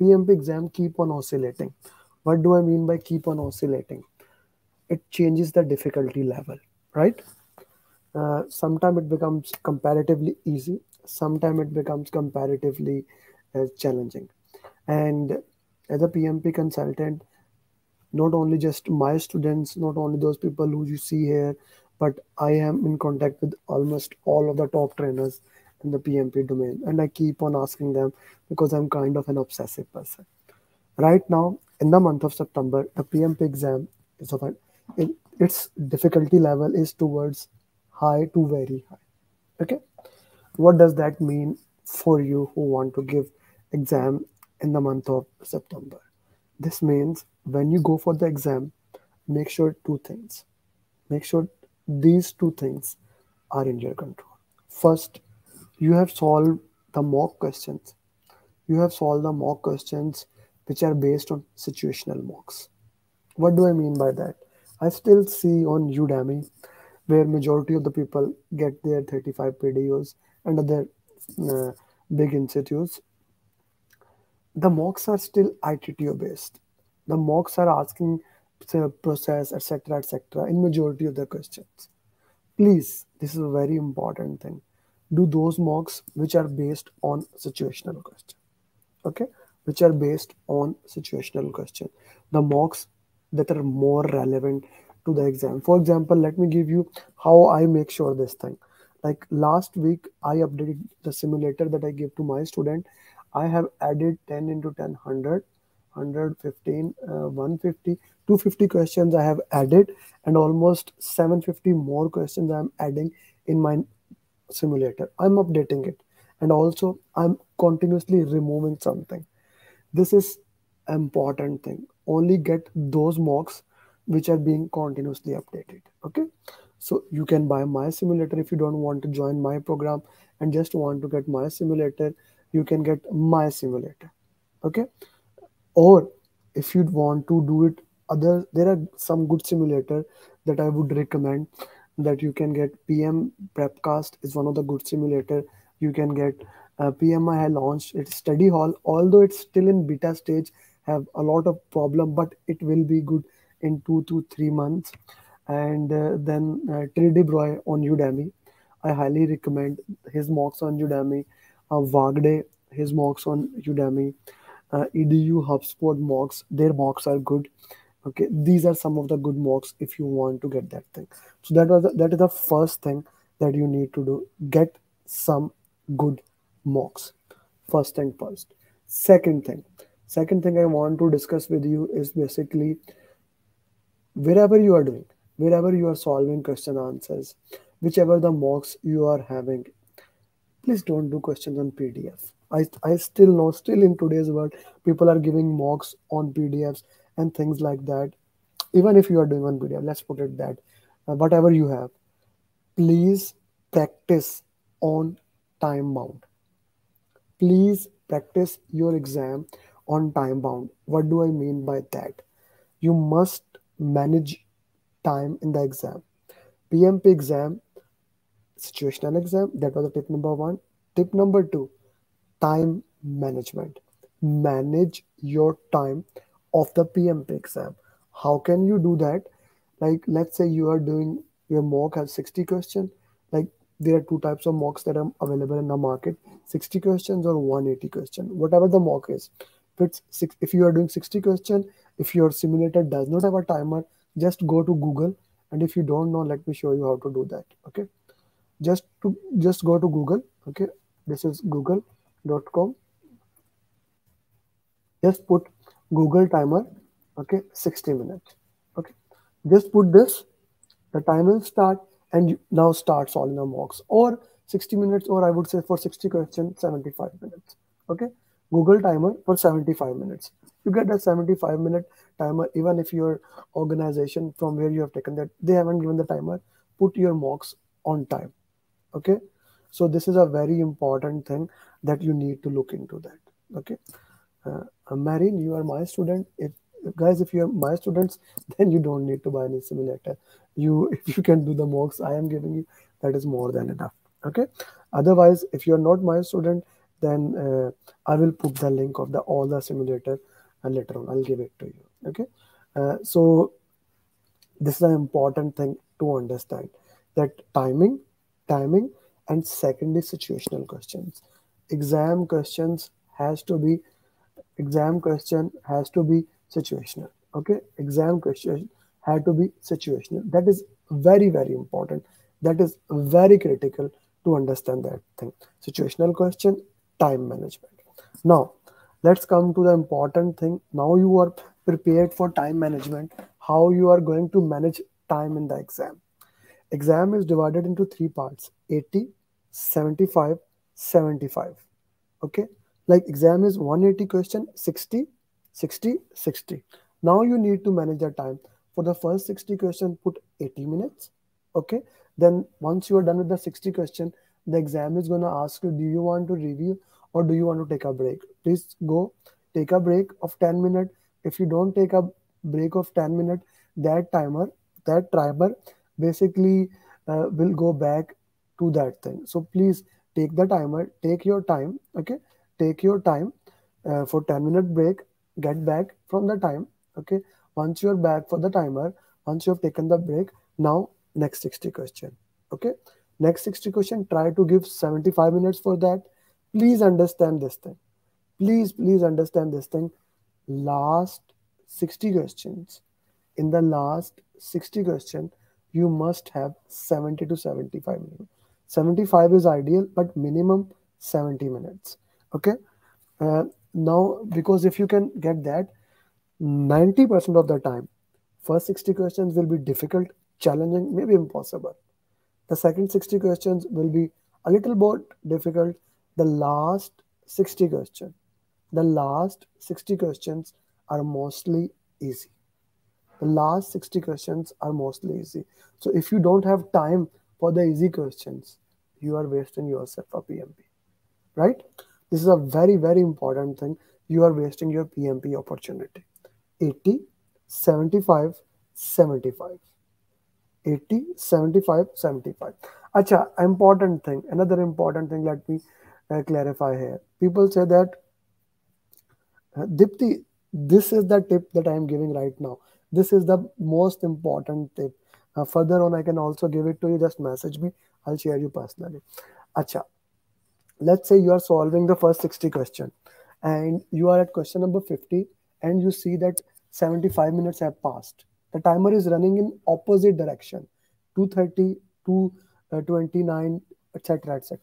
PMP exam keep on oscillating. What do I mean by keep on oscillating? It changes the difficulty level, right? Sometimes it becomes comparatively easy. Sometimes it becomes comparatively challenging. And as a PMP consultant, not only just my students, not only those people who you see here, but I am in contact with almost all of the top trainers in the PMP domain. And I keep on asking them because I'm kind of an obsessive person. Right now, in the month of September, the PMP exam is of its difficulty level is towards high to very high. Okay. What does that mean for you who want to give exam in the month of September? This means when you go for the exam, make sure two things. Make sure these two things are in your control. First, you have solved the mock questions. You have solved the mock questions which are based on situational mocks. What do I mean by that? I still see on Udemy where majority of the people get their 35 PDUs and other big institutes. The mocks are still ITTO based. The mocks are asking process, etc., etc. in majority of the questions. Please, this is a very important thing. Do those mocks which are based on situational question. Okay, which are based on situational question. The mocks that are more relevant to the exam. For example, let me give you how I make sure this thing. Like last week, I updated the simulator that I gave to my student. I have added 10 into 10, 100, 115, 150, 250 questions I have added, and almost 750 more questions I'm adding in my simulator. I'm updating it, and also I'm continuously removing something. This is an important thing. Only get those mocks which are being continuously updated. Okay, so you can buy my simulator if you don't want to join my program and just want to get my simulator. You can get my simulator. Okay, or if you'd want to do it other, there are some good simulator that I would recommend that you can get. PM Prepcast is one of the good simulator. You can get PMI has launched its study hall, although it's still in beta stage, have a lot of problem, but it will be good in 2 to 3 months. And then Tridib Roy on Udemy, I highly recommend his mocks on Udemy. Wagde, his mocks on Udemy. Edu, HubSpot mocks, their mocks are good. Okay, these are some of the good mocks if you want to get that thing. So that is the first thing that you need to do. Get some good mocks. First thing first. Second thing I want to discuss with you is basically wherever you are doing, wherever you are solving question answers, whichever the mocks you are having, please don't do questions on PDF. I still know, still in today's world, people are giving mocks on PDFs and things like that. Even if you are doing on PDF, let's put it that, whatever you have, please practice on time bound. Please practice your exam on time bound. What do I mean by that? You must manage time in the exam. PMP exam, situational exam, that was the tip number one. Tip number two, time management. Manage your time of the PMP exam. How can you do that? Like, let's say you are doing your mock has 60 questions. Like, there are two types of mocks that are available in the market, 60 questions or 180 questions, whatever the mock is. If you are doing 60 questions, if your simulator does not have a timer, just go to Google. And if you don't know, let me show you how to do that. Okay. Just go to Google. Okay. This is google.com. Just put Google timer. Okay. 60 minutes. Okay. Just put this. The timer will start. And you now start solving the mocks, or 60 minutes, or I would say for 60 questions, 75 minutes. Okay, Google timer for 75 minutes. You get that 75-minute timer, even if your organization from where you have taken that, they haven't given the timer, put your mocks on time. Okay, so this is a very important thing that you need to look into that. Okay, Marine, you are my student. If you are my students, then you don't need to buy any simulator. If you can do the mocks I am giving you, that is more than enough. Okay. Otherwise, if you are not my student, then I will put the link of all the simulator and later on I'll give it to you. Okay, so this is an important thing to understand, that timing, and secondly situational questions. Exam question has to be situational. Okay, exam question had to be situational. That is very, very important. That is very critical to understand that thing. Situational question, time management. Now let's come to the important thing. Now you are prepared for time management, how you are going to manage time in the exam. Exam is divided into three parts: 80, 75, 75. Okay, like exam is 180 question, 60, 60, 60. Now you need to manage the time. For the first 60 question, put 80 minutes. Okay, then once you are done with the 60 question, the exam is going to ask you, do you want to review or do you want to take a break? Please go take a break of 10 minutes. If you don't take a break of 10 minutes, that timer basically will go back to that thing. So please take the timer, take your time. Okay, take your time for 10-minute break, get back from the time. Okay, once you're back for the timer, once you have taken the break, now next 60 question. Okay, next 60 question, try to give 75 minutes for that. Please understand this thing. Please understand this thing. Last 60 questions, in the last 60 question, you must have 70 to 75 minutes. 75 is ideal, but minimum 70 minutes. Okay, now because if you can get that, 90% of the time, first 60 questions will be difficult, challenging, maybe impossible. The second 60 questions will be a little more difficult. The last 60 questions are mostly easy. The last 60 questions are mostly easy. So if you don't have time for the easy questions, you are wasting yourself a PMP, right? This is a very, very important thing. You are wasting your PMP opportunity. 80, 75, 75. 80, 75, 75. Acha, important thing. Another important thing, let me clarify here. People say that, Dipti, this is the tip that I am giving right now. This is the most important tip. Further on, I can also give it to you. Just message me. I'll share you personally. Acha, let's say you are solving the first 60 question and you are at question number 50 and you see that 75 minutes have passed. The timer is running in opposite direction, 230, 229, etc, etc.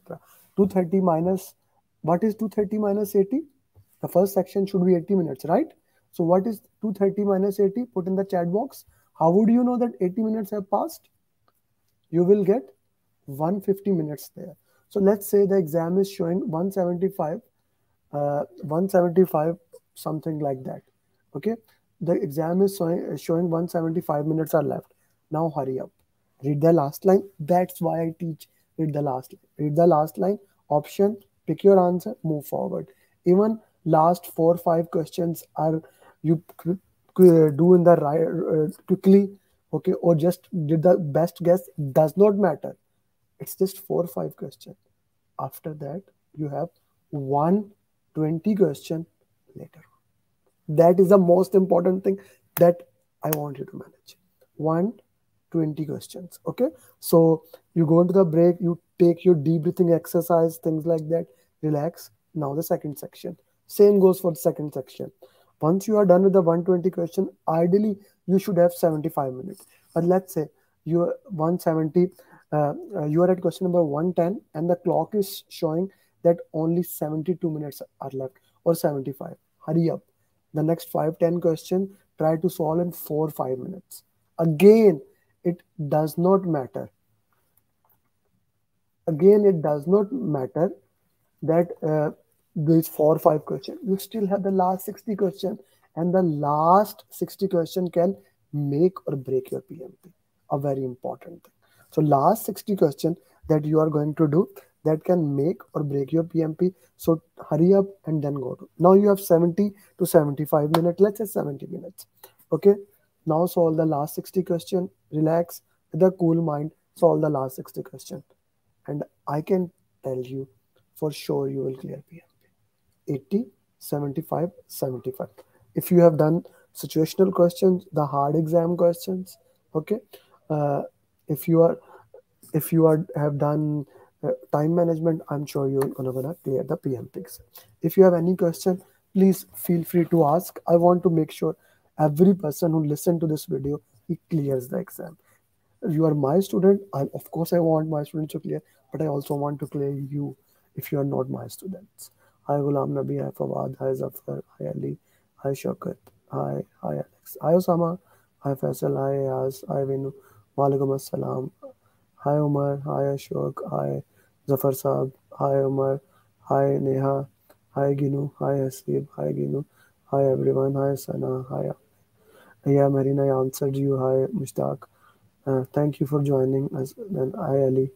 230 minus, what is 230 minus 80? The first section should be 80 minutes, right? So what is 230 minus 80? Put in the chat box. How would you know that 80 minutes have passed? You will get 150 minutes there. So let's say the exam is showing 175, something like that. Okay, the exam is showing 175 minutes are left. Now hurry up, read the last line. That's why I teach, read the last line, option, pick your answer, move forward. Even last 4 or 5 questions are you do in the right quickly, okay, or just did the best guess, does not matter. It's just 4 or 5 questions. After that, you have 120 question later. That is the most important thing that I want you to manage. 120 questions. Okay, so you go into the break, you take your deep breathing exercise, things like that, relax. Now the second section. Same goes for the second section. Once you are done with the 120 question, ideally you should have 75 minutes. But let's say you are 170, you are at question number 110 and the clock is showing that only 72 minutes are left or 75. Hurry up. The next 5-10 question, try to solve in 4-5 minutes. Again, it does not matter. Again, it does not matter that these 4-5 questions. You still have the last 60 question, and the last 60 question can make or break your PMP. A very important thing. So last 60 question that you are going to do, that can make or break your PMP. So hurry up and then go to. Now you have 70 to 75 minutes. Let's say 70 minutes. Okay. Now solve the last 60 question. Relax with a cool mind. Solve the last 60 question. And I can tell you for sure you will clear PMP. 80, 75, 75. If you have done situational questions, the hard exam questions, okay. If you have done time management, I'm sure you're gonna clear the PMPs. If you have any question, please feel free to ask. I want to make sure every person who listened to this video, he clears the exam. You are my student. Of course, I want my students to clear, but I also want to clear you if you are not my students. Hi Ghulam Nabi, hi Fawad, hi Zafar, hi Ali, hi Shaukat, hi Alex, hi Osama, hi Faisal, hi Yas, hi Venu, Walaikum Assalam, hi Umar, hi Ashok, hi Zafar Saab, hi Umar, hi Neha, hi Ginu, hi Haseeb, hi Ginu, hi everyone, hi Sana, hi. Yeah, Marina, I answered you, hi Mushtaq. Thank you for joining us. Then hi Ali.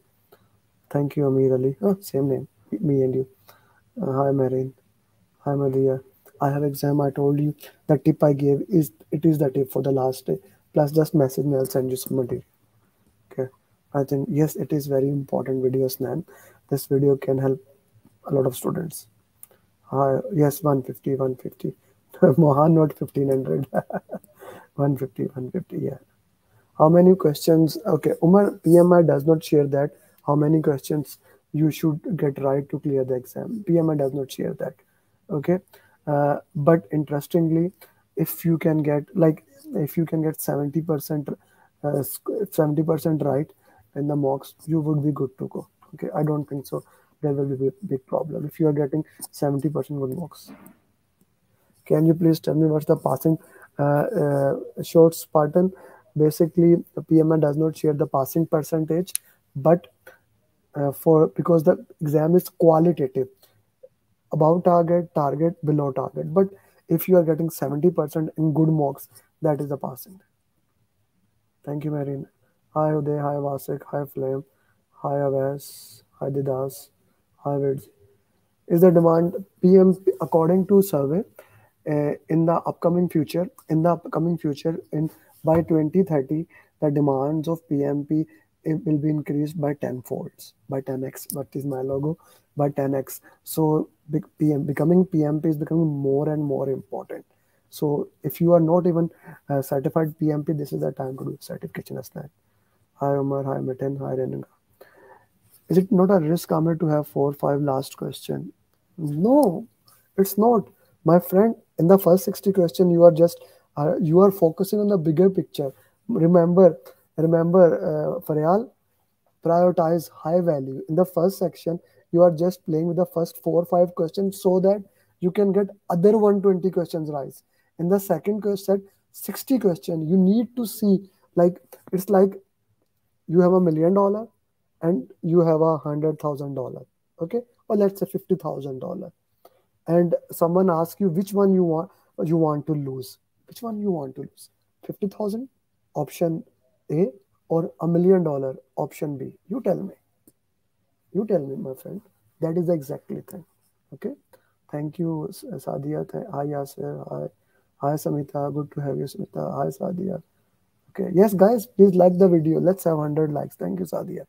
Thank you, Amir Ali. Oh, same name, me and you. Hi Marine, hi Madia. I have exam. I told you the tip I gave is the tip for the last day. Plus, just message me. I'll send you some material. Okay. I think yes, it is very important video, Snan. This video can help a lot of students. Yes, 150, 150. Mohan, not 1500. 150, 150. Yeah. How many questions? Okay, Umar, PMI does not share that. How many questions you should get right to clear the exam? PMI does not share that. Okay, but interestingly, if you can get 70%, 70% right in the mocks, you would be good to go. Okay, I don't think so there will be a big problem if you are getting 70% good mocks. Can you please tell me what's the passing short Spartan? Basically, the PMI does not share the passing percentage, but because the exam is qualitative, above target, target, below target. But if you are getting 70% in good mocks, that is the passing. Thank you, Marine. Hi Uday, hi Vasik, hi Flame, hi Avas, hi Didas, hi Vids. Is the demand PM according to survey in the upcoming future by 2030 the demands of PMP it will be increased by 10-folds, by 10x. What is my logo? By 10x. So becoming PMP is becoming more and more important. So if you are not even a certified PMP, this is the time to do certification as that. Hi Umar, hi Mitten, hi Renanga. Is it not a risk, Amir, to have 4 or 5 last question? No, it's not. My friend, in the first 60 question, you are just, you are focusing on the bigger picture. Remember, Faryal, prioritize high value. In the first section, you are just playing with the first 4 or 5 questions so that you can get other 120 questions right. In the second set, 60 questions, you need to see, like, it's like you have $1 million and you have $100,000, okay? Or let's say $50,000. And someone asks you which one you want to lose. Which one you want to lose? 50,000 option A or $1 million option B? You tell me, my friend. That is exactly the thing. Okay. Thank you, Sadia. Hi, Yasir. Hi, Samita. Good to have you, Samita. Hi, Sadia. Okay. Yes, guys, please like the video. Let's have 100 likes. Thank you, Sadia.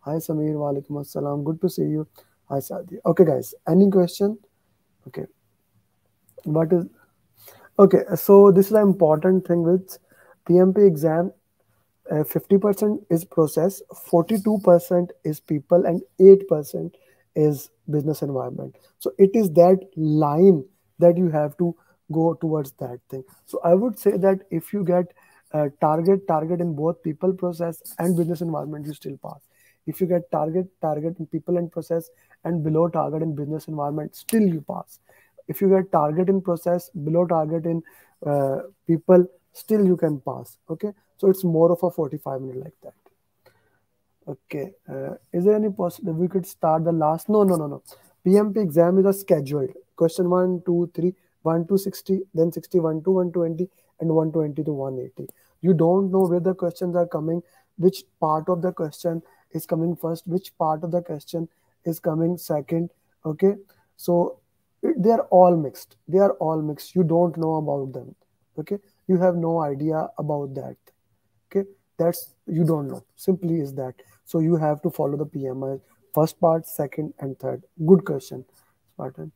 Hi, Samir. Walaikum Assalam. Good to see you. Hi, Sadia. Okay, guys. Any question? Okay. What is? Okay. So this is an important thing with PMP exam. 50% is process, 42% is people, and 8% is business environment. So it is that line that you have to go towards that thing. So I would say that if you get target in both people, process, and business environment, you still pass. If you get target in people and process, and below target in business environment, still you pass. If you get target in process, below target in people, still you can pass. Okay, so it's more of a 45-minute like that. Okay, is there any possible we could start the last? No. PMP exam is a scheduled question 1, 2, 3, 1 to 60, then 60, 1 to 120, and 120 to 180. You don't know where the questions are coming, which part of the question is coming first, which part of the question is coming second. Okay, so they are all mixed. You don't know about them. Okay. You have no idea about that. Okay, that's you don't know. Simply is that. So you have to follow the PMI first part, second, and third. Good question, Spartan.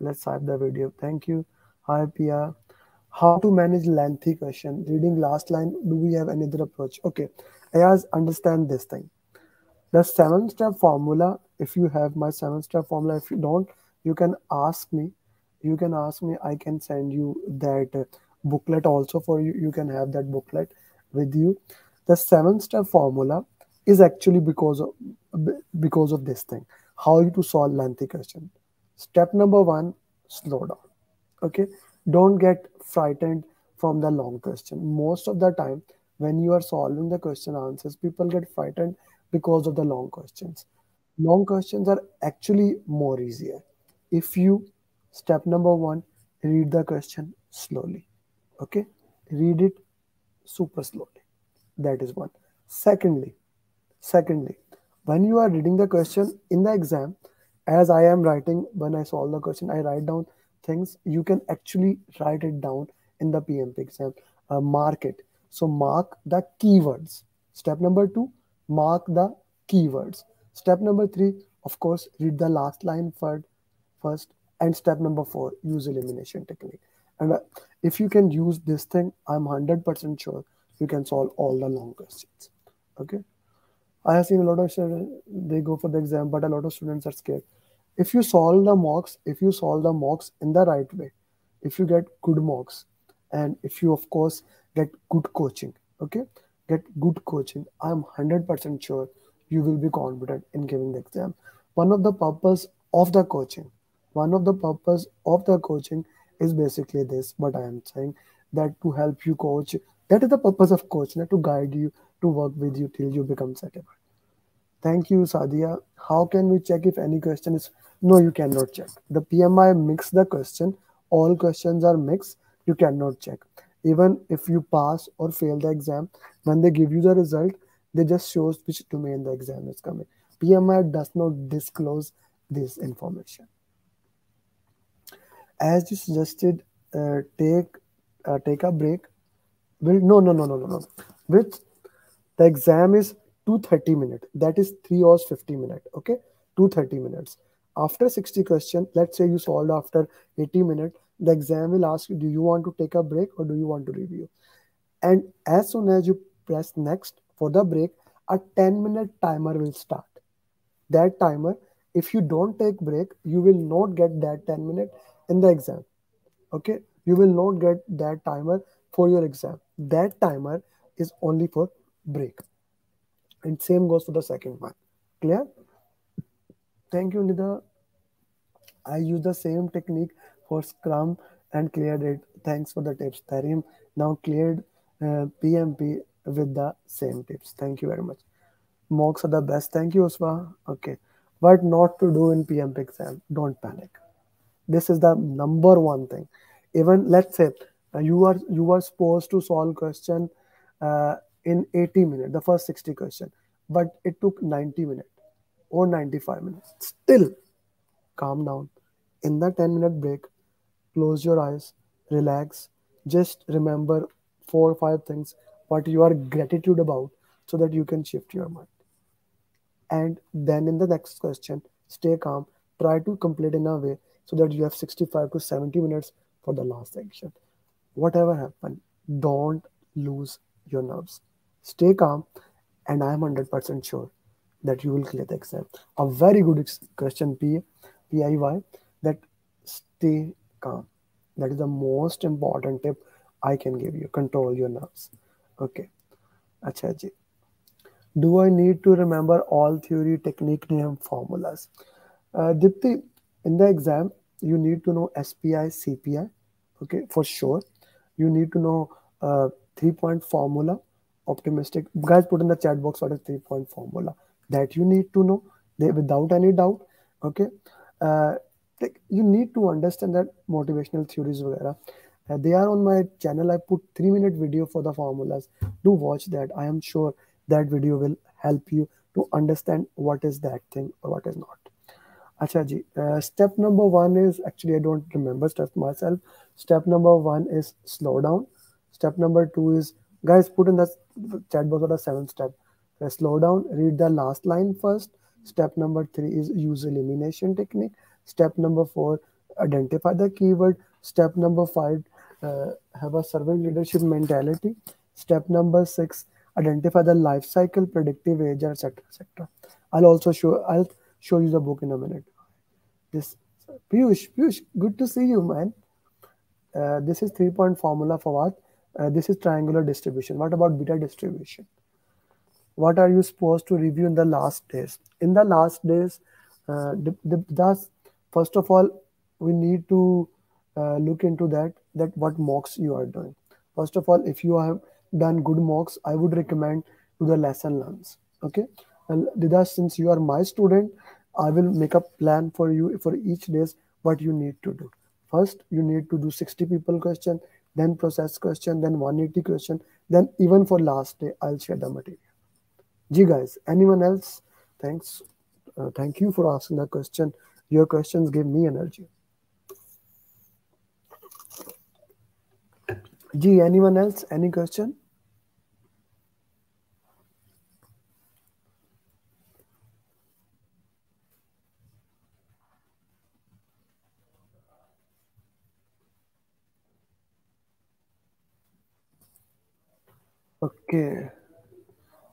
Let's start the video. Thank you. Hi, Pia. How to manage lengthy question? Reading last line. Do we have another approach? Okay. Ayaz, understand this thing. The 7-step formula. If you have my 7-step formula, if you don't, you can ask me. You can ask me. I can send you that booklet also for you. You can have that booklet with you. The 7-step formula is actually because of this thing. How to solve lengthy question. Step number 1, slow down. Okay, don't get frightened from the long question. Most of the time when you are solving the question answers, people get frightened because of the long questions. Long questions are actually more easier. If you, step number 1, read the question slowly. Okay, read it super slowly. That is one. Secondly, when you are reading the question in the exam, as I am writing, when I solve the question, I write down things. You can actually write it down in the PMP exam. Mark it. So mark the keywords. Step number 2, mark the keywords. Step number 3, of course, read the last line first. And step number 4, use elimination technique. And if you can use this thing, I'm 100% sure you can solve all the long questions. Okay. I have seen a lot of students, they go for the exam, but a lot of students are scared. If you solve the mocks in the right way, if you get good mocks, and if you, of course, get good coaching, okay, get good coaching, I'm 100% sure you will be confident in giving the exam. One of the purpose of the coaching is basically this, but I am saying that to help you coach. That is the purpose of coach, to guide you, to work with you till you become satisfied. Thank you, Sadia. How can we check if any question is... No, you cannot check. The PMI mix the question. All questions are mixed. You cannot check. Even if you pass or fail the exam, when they give you the result, they just show which domain the exam is coming. PMI does not disclose this information. As you suggested, take a break. No. With the exam is 230 minutes. That is 3 hours 50 minutes. Okay, 230 minutes. After 60 questions, let's say you solved after 80 minutes, the exam will ask you, do you want to take a break or do you want to review? And as soon as you press next for the break, a 10-minute timer will start. That timer, if you don't take break, you will not get that 10 minutes in the exam. Okay, you will not get that timer for your exam. That timer is only for break, and same goes for the second one. Clear? Thank you, Nida. I use the same technique for Scrum and cleared it. Thanks for the tips, Tarim. Now cleared PMP with the same tips. Thank you very much. Mocks are the best. Thank you, Uswa. Okay, what not to do in PMP exam? Don't panic. This is the number one thing. Even let's say you are supposed to solve question in 80 minutes, the first 60 question, but it took 90 minutes or 95 minutes. Still, calm down. In the 10-minute break, close your eyes, relax. Just remember 4 or 5 things what you are gratitude about, so that you can shift your mind. And then in the next question, stay calm. Try to complete in a way so that you have 65 to 70 minutes for the last section. Whatever happened, don't lose your nerves. Stay calm, and I am 100% sure that you will clear the exam. A very good question, PIY, that stay calm. That is the most important tip I can give you. Control your nerves. Okay. Achha ji. Do I need to remember all theory, technique, name, formulas? Dipti, in the exam, you need to know SPI, CPI, okay, for sure. You need to know 3-point formula, optimistic. Guys, put in the chat box what is 3-point formula. That you need to know without any doubt. Okay, you need to understand that motivational theories, etc. They are on my channel. I put 3-minute video for the formulas. Do watch that. I am sure that video will help you to understand what is that thing or what is not. Achha ji, step number 1 is, actually I don't remember stuff myself. Step number 1 is slow down. Step number 2 is, guys, put in the chat box what the 7th step. Slow down, read the last line first. Step number 3 is use elimination technique. Step number 4, identify the keyword. Step number 5, have a servant leadership mentality. Step number 6, identify the life cycle, predictive agent, etc., etc. I'll show you the book in a minute. This Piyush, good to see you, man. This is 3-point formula for what? This is triangular distribution. What about beta distribution? What are you supposed to review in the last days? In the last days, first of all, we need to look into that what mocks you are doing. First of all, if you have done good mocks, I would recommend to the lesson learns. Okay, and Dida, since you are my student, I will make a plan for you for each day what you need to do. First, you need to do 60 people question, then process question, then 180 question, then even for last day, I'll share the material. Gee guys, anyone else? Thanks. Thank you for asking the question. Your questions give me energy. Gee, anyone else? Any question? Okay,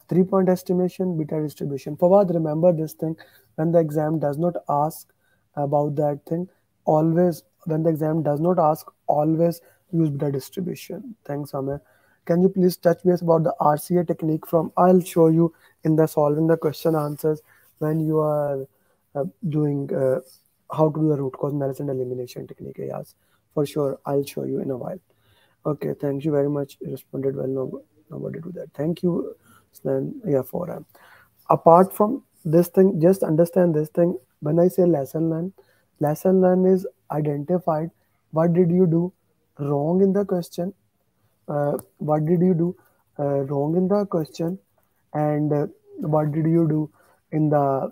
3-point estimation, beta distribution. Fawad, remember this thing, when the exam does not ask about that thing, always, when the exam does not ask, always use beta distribution. Thanks, Amir. Can you please touch base about the RCA technique from, I'll show you in the solving the question answers when you are doing how to do the root cause analysis and elimination technique. Yes, for sure, I'll show you in a while. Okay, thank you very much. You responded well. Nobody do that. Thank you. Then yeah, forum. Apart from this thing, just understand this thing. When I say lesson learn is identified. What did you do wrong in the question? What did you do wrong in the question? And what did you do in the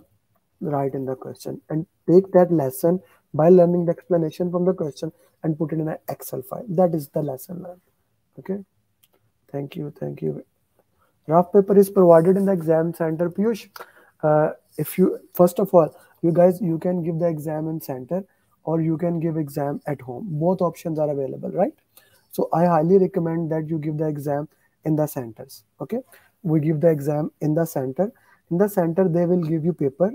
right in the question? And take that lesson by learning the explanation from the question and put it in an Excel file. That is the lesson learned. Okay. Thank you. Thank you. Rough paper is provided in the exam center, Piyush. If you, first of all, you guys, you can give the exam in center or you can give exam at home. Both options are available, right? So I highly recommend that you give the exam in the centers. Okay. We give the exam in the center. In the center, they will give you paper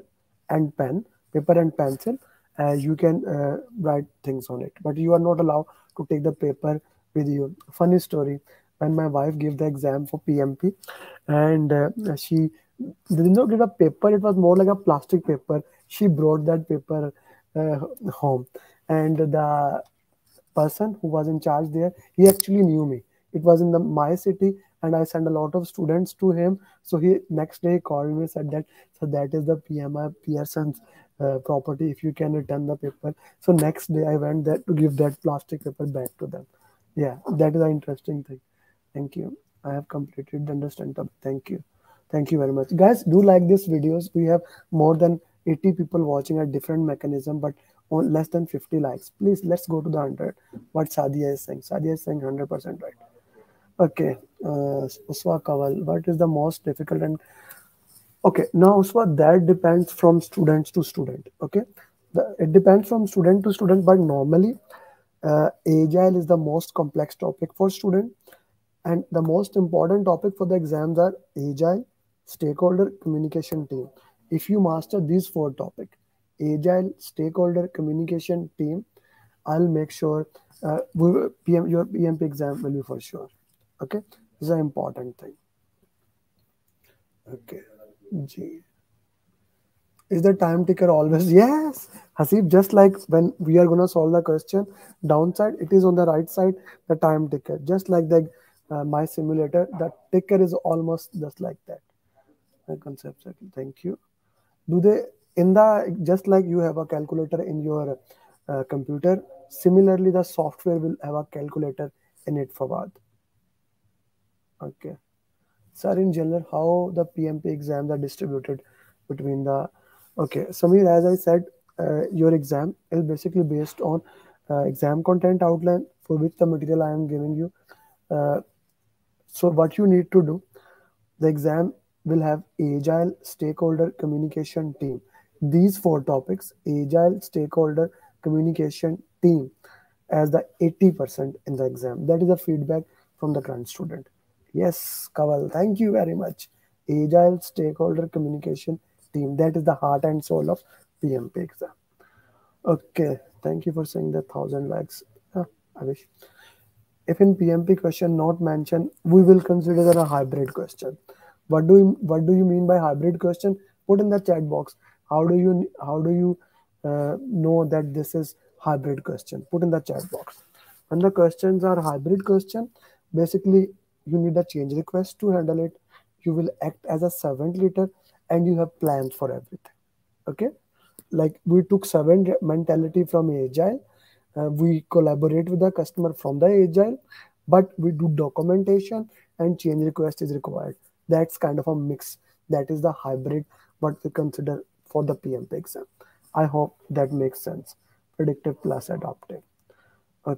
and pen, paper and pencil. You can write things on it, but you are not allowed to take the paper with you. Funny story. When my wife gave the exam for PMP and she did not get a paper, it was more like a plastic paper. She brought that paper home and the person who was in charge there, he actually knew me. It was in my city and I sent a lot of students to him. So he next day called me and said that, so that is the PMI Pearson's property, if you can return the paper. So next day I went there to give that plastic paper back to them. Yeah, that is an interesting thing. Thank you. I have completed the understand. Thank you. Thank you very much. Guys, do like these videos. We have more than 80 people watching a different mechanism, but on less than 50 likes. Please, let's go to the 100. What Sadia is saying. Sadia is saying 100% right. Okay. Uswa Kawal, what is the most difficult? And okay, now Uswa, that depends from student to student. Okay. It depends from student to student, but normally Agile is the most complex topic for student. And the most important topic for the exams are Agile, Stakeholder, Communication, Team. If you master these 4 topics, Agile, Stakeholder, Communication, Team, I'll make sure your PMP exam will be for sure. Okay, this is an important thing. Okay, G. Is the time ticker always? Yes, Hasib, just like when we are going to solve the question, downside, it is on the right side, the time ticker, just like the my simulator, the ticker is almost just like that. The concept, thank you. Do they, in the, just like you have a calculator in your computer, similarly the software will have a calculator in it for what? Okay. Sir, in general, how the PMP exams are distributed between the, okay. Samir, as I said, your exam is basically based on exam content outline for which the material I am giving you. So what you need to do, the exam will have Agile, Stakeholder, Communication, Team. These 4 topics, Agile, Stakeholder, Communication, team as the 80% in the exam. That is the feedback from the current student. Yes, Kaval, thank you very much. Agile stakeholder communication team. That is the heart and soul of PMP exam. Okay, thank you for saying the 1,000 likes. I wish. If in PMP question not mentioned, we will consider a hybrid question. What do you mean by hybrid question? Put in the chat box. How do you know that this is hybrid question? Put in the chat box. When the questions are hybrid question, basically you need a change request to handle it. You will act as a servant leader and you have plans for everything. Okay, like we took servant mentality from Agile. We collaborate with the customer from the Agile, but we do documentation and change request is required. That's kind of a mix. That is the hybrid, what we consider for the PMP exam. I hope that makes sense. Predictive plus adaptive.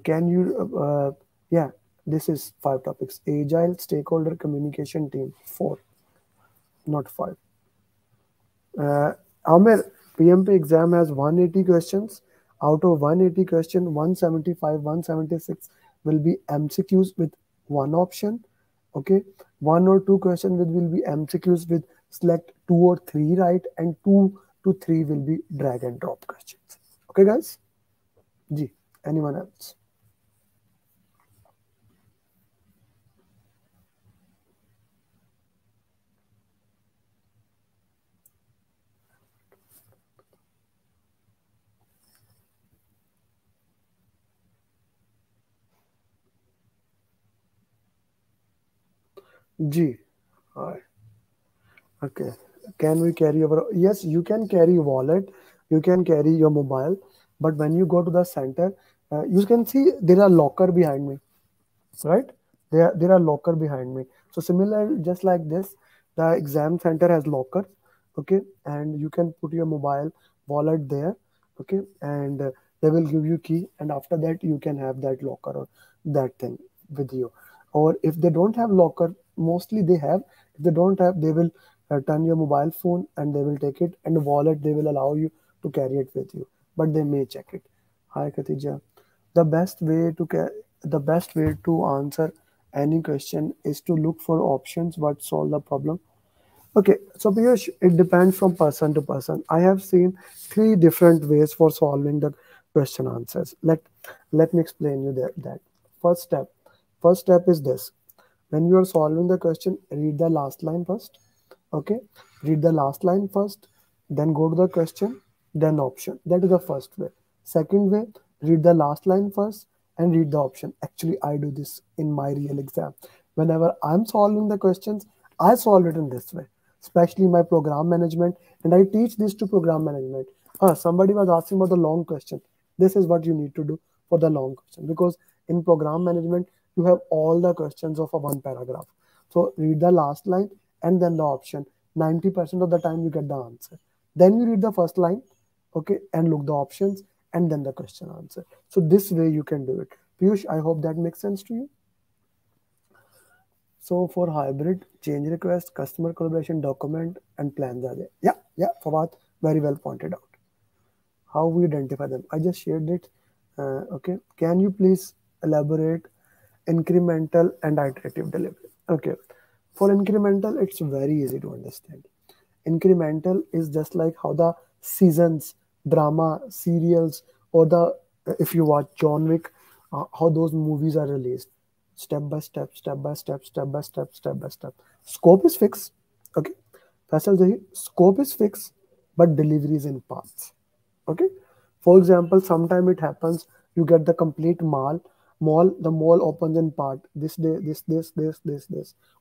Can you, yeah, this is 5 topics. Agile stakeholder communication team, 4, not 5. Amir, PMP exam has 180 questions. Out of 180 questions, 175, 176 will be MCQs with one option. Okay, 1 or 2 questions will be MCQs with select 2 or 3 right, and 2 to 3 will be drag and drop questions. Okay, guys. Ji, anyone else? G. All right. Okay. Can we carry over? Yes, you can carry wallet. You can carry your mobile. But when you go to the center, you can see there are locker behind me, right? There are locker behind me. So similar, just like this, the exam center has locker. Okay. And you can put your mobile wallet there. Okay. And they will give you key. And after that, you can have that locker or that thing with you. Or if they don't have locker, mostly they have. If they don't have, they will turn your mobile phone and they will take it, and the wallet they will allow you to carry it with you, but they may check it. Hi Khatija. The best way to answer any question is to look for options but solve the problem. Okay, so Piyush, it depends from person to person. I have seen 3 different ways for solving the question answers. Let me explain you that. First step is this. When you are solving the question, read the last line first. Okay, read the last line first, then go to the question, then option. That is the first way. Second way, read the last line first and read the option. Actually, I do this in my real exam. Whenever I'm solving the questions, I solve it in this way, especially my program management. And I teach this to program management. Somebody was asking about the long question. This is what you need to do for the long question, because in program management, you have all the questions of a 1 paragraph. So read the last line and then the option. 90% of the time you get the answer. Then you read the first line, okay, and look the options and then the question answer. So this way you can do it. Piyush, I hope that makes sense to you. So for hybrid, change request, customer collaboration, document and plans are there. Yeah, Fawad, very well pointed out. How we identify them? I just shared it. Okay, can you please elaborate incremental and iterative delivery? Okay, for incremental, it's very easy to understand. Incremental is just like how the seasons, drama, serials, or if you watch John Wick, how those movies are released. Step by step, step by step, step by step, step by step. Scope is fixed. Okay, Faisal Zahir, scope is fixed, but delivery is in parts. Okay, for example, sometime it happens, you get the complete mall opens in part. This day, this,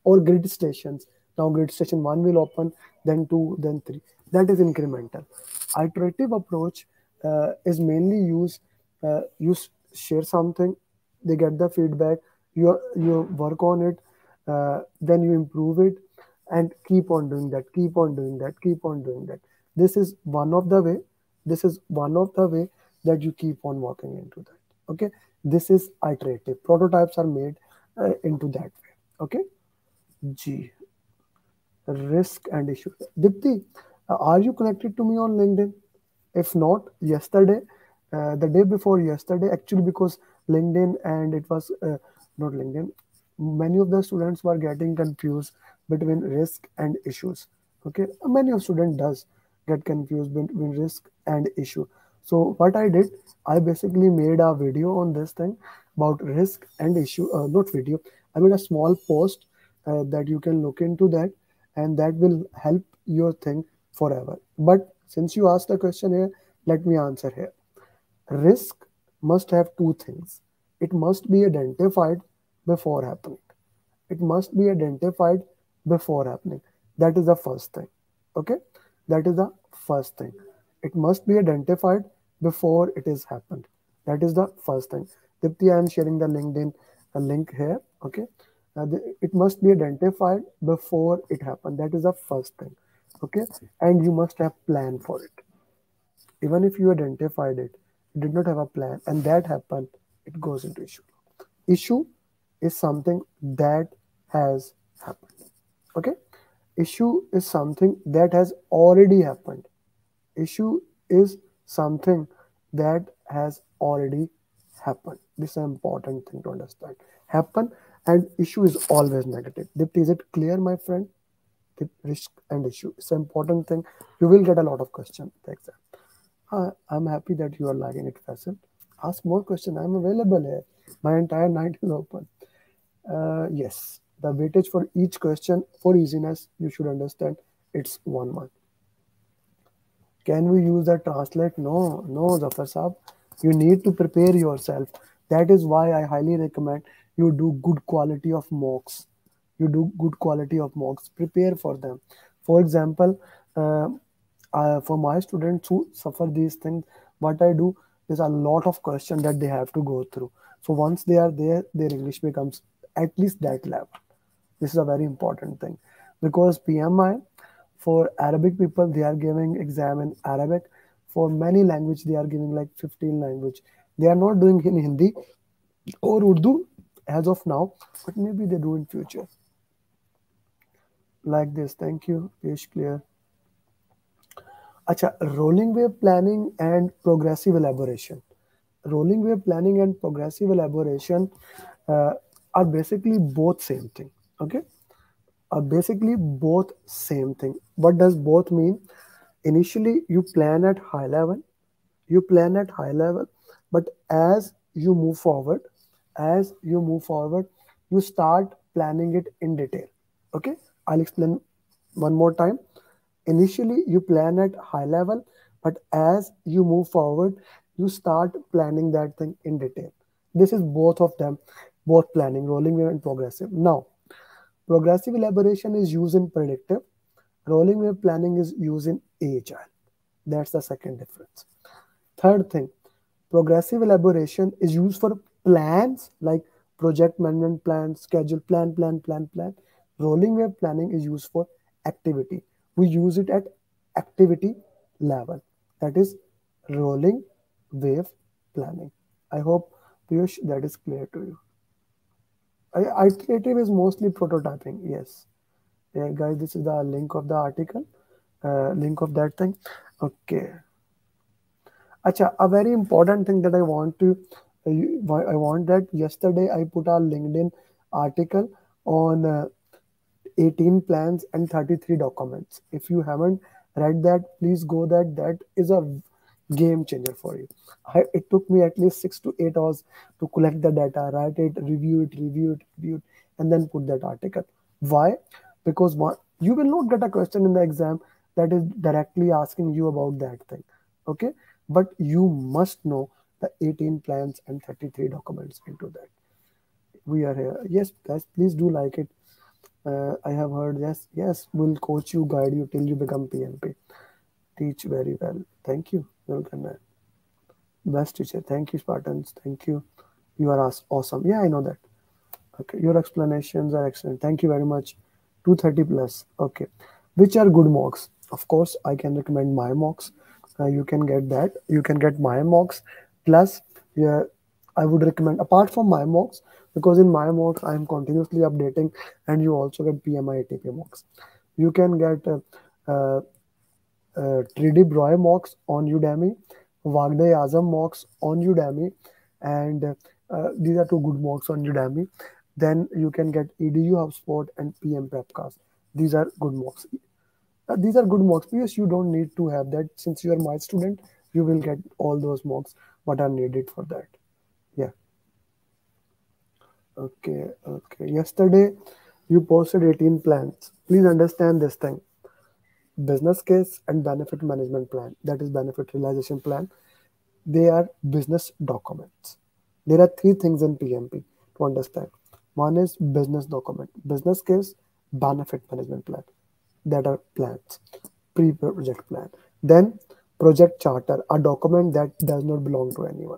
or grid stations. Now grid station 1 will open, then 2, then 3. That is incremental. Iterative approach is mainly used. You share something, they get the feedback, you work on it, then you improve it and keep on doing that, keep on doing that, keep on doing that. This is one of the way that you keep on working into that. Okay, this is iterative. Prototypes are made into that way. Okay, G. Risk and issue. Dipti, are you connected to me on LinkedIn? If not, yesterday the day before yesterday, actually, because LinkedIn and it was not LinkedIn, many of the students were getting confused between risk and issues. Okay, many of students does get confused between risk and issue. So what I did, I basically made a video on this thing about risk and issue, not video, I made a small post that you can look into that, and that will help your thing forever. But since you asked the question here, let me answer here. Risk must have two things. It must be identified before happening. It must be identified before happening. That is the first thing. Okay, that is the first thing. It must be identified before it is happened. That is the first thing. Dipti, I am sharing the LinkedIn link here. Okay, it must be identified before it happened. That is the first thing. Okay, and you must have plan for it. Even if you identified it, you did not have a plan, and that happened, it goes into issue. Issue is something that has happened. Okay, issue is something that has already happened. Issue is something that has already happened. This is an important thing to understand. Happen and issue is always negative. Dipti, is it clear, my friend? Risk and issue, it's an important thing. You will get a lot of questions. I'm happy that you are liking it, Faisal. Ask more questions. I'm available here. My entire night is open. Yes, the weightage for each question, for easiness, you should understand it's 1 month. Can we use the translate? No, Zafar Saab. You need to prepare yourself. That is why I highly recommend you do good quality of mocks. You do good quality of mocks, prepare for them. For example, for my students who suffer these things, what I do is a lot of questions that they have to go through. So once they are there, their English becomes at least that level. This is a very important thing, because PMI for Arabic people, they are giving exam in Arabic. For many language, they are giving like 15 language. They are not doing in Hindi or Urdu as of now, but maybe they do in future. Like this, thank you, page clear. Acha, rolling wave planning and progressive elaboration. Rolling wave planning and progressive elaboration are basically both same thing. Okay, are basically both same thing. What does both mean? Initially, you plan at high level. You plan at high level, but as you move forward, you start planning it in detail. Okay, I'll explain one more time. Initially, you plan at high level, but as you move forward, you start planning that thing in detail. This is both of them, both planning, rolling wave and progressive. Now, progressive elaboration is used in predictive. Rolling wave planning is used in agile. That's the second difference. Third thing, progressive elaboration is used for plans like project management plan, schedule plan, plan. Rolling wave planning is used for activity. We use it at activity level. That is rolling wave planning. I hope, Piyush, that is clear to you. Iterative is mostly prototyping. Yes. Yeah, guys, this is the link of the article, link of that thing. Okay. Acha, a very important thing that I want to, that yesterday I put a LinkedIn article on 18 plans and 33 documents. If you haven't read that, please go that. That is a game changer for you. It took me at least 6 to 8 hours to collect the data, write it, review it, and then put that article. Why? Because one, you will not get a question in the exam that is directly asking you about that thing. Okay, but you must know the 18 plans and 33 documents into that. We are here. Yes, guys, please do like it. I have heard, yes, we'll coach you, guide you till you become PMP. Teach very well. Thank you. Welcome, man. Best teacher. Thank you, Spartans. Thank you. You are awesome. Yeah, I know that. Okay. Your explanations are excellent. Thank you very much. 230 plus. Okay. Which are good mocks? Of course, I can recommend my mocks. You can get that. You can get my mocks. Plus, yeah, I would recommend, apart from my mocks, because in my mocks, I'm continuously updating, and you also get PMI ATP mocks. You can get 3D Broy mocks on Udemy. Wagner Azam mocks on Udemy, and these are two good mocks on Udemy. Then you can get EDU HubSpot and PM Prepcast. These are good mocks. Because you don't need to have that. Since you are my student, you will get all those mocks what are needed for that. Yeah. Okay. Yesterday, you posted 18 plans. Please understand this thing. Business case and benefit management plan, that is benefit realization plan, they are business documents. There are three things in PMP to understand. One is business document, business case, benefit management plan, that are plans, pre-project plan. Then project charter, a document that does not belong to anyone.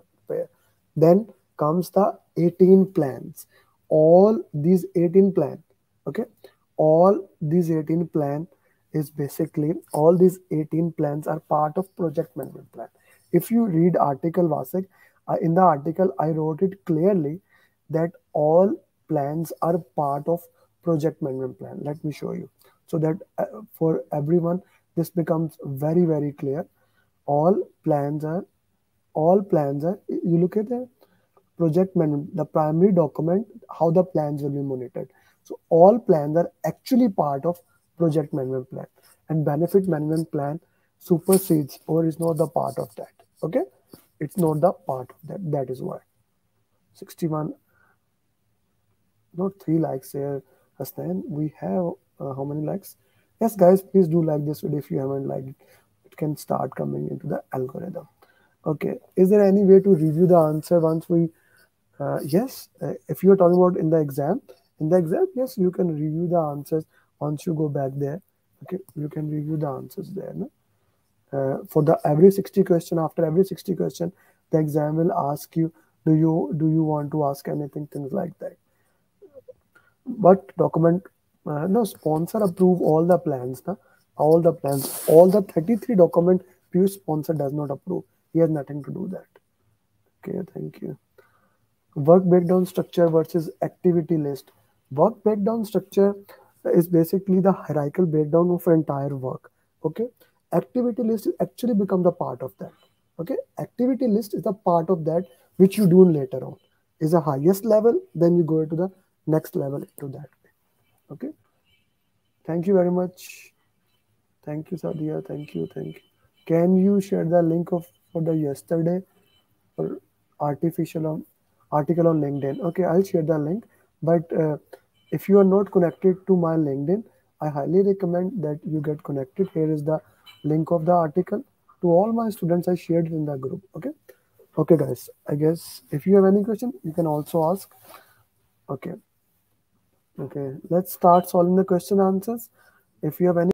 Then comes the 18 plans. All these 18 plan, okay? All these 18 plan is basically, all these 18 plans are part of project management plan. If you read article Vasek, in the article I wrote it clearly that all plans are part of project management plan. Let me show you so that for everyone this becomes very, very clear. All plans are, you look at the project management, the primary document, how the plans will be monitored. So all plans are actually part of project management plan, and benefit management plan supersedes or is not the part of that. Okay, it's not the part of that. That is why 61, not 3 likes here. Hasnan, we have how many likes? Yes, guys, please do like this video if you haven't liked it. It can start coming into the algorithm. Okay, is there any way to review the answer once we? Yes, if you are talking about in the exam, yes, you can review the answers. Once you go back there, okay, you can review the answers there. No? For the every 60 question, after every 60 question, the exam will ask you, do you want to ask anything, things like that. But document, no, sponsor approve all the plans, no? All the 33 document, pure sponsor does not approve. He has nothing to do that. Okay, thank you. Work breakdown structure versus activity list. Work breakdown structure is basically the hierarchical breakdown of entire work. Okay, activity list actually becomes a part of that. Okay, activity list is a part of that which you do later on. Is the highest level, then you go to the next level to that. Okay, thank you very much. Thank you, Sadia. Thank you. Can you share the link for the yesterday or article on LinkedIn? Okay, I'll share the link, but. If you are not connected to my LinkedIn, I highly recommend that you get connected. Here is the link of the article. To all my students, I shared it in the group. Okay. Okay, guys. I guess if you have any question, you can also ask. Okay. Let's start solving the question answers. If you have any